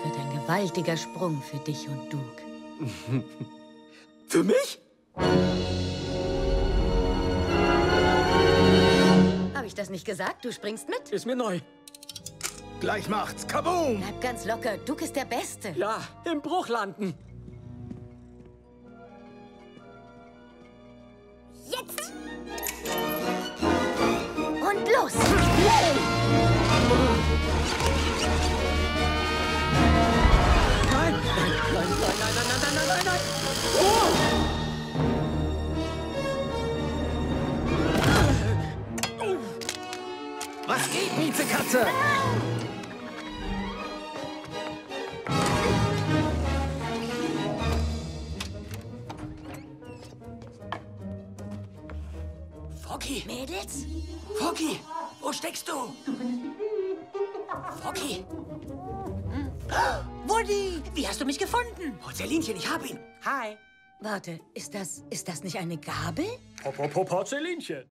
Das wird ein gewaltiger Sprung für dich und Duke. Für mich? Habe ich das nicht gesagt? Du springst mit? Ist mir neu. Gleich macht's. Kaboom! Bleib ganz locker. Duke ist der Beste. Ja, im Bruch landen. Jetzt! Und los! Nein! Nein! Oh. Was geht, Miezekatze? Forky! Mädels? Forky! Wo steckst du? Forky! Hm? Woody! Wie hast du mich gefunden? Porzellinchen, ich hab ihn! Hi! Warte, ist das nicht eine Gabel? Porzellinchen!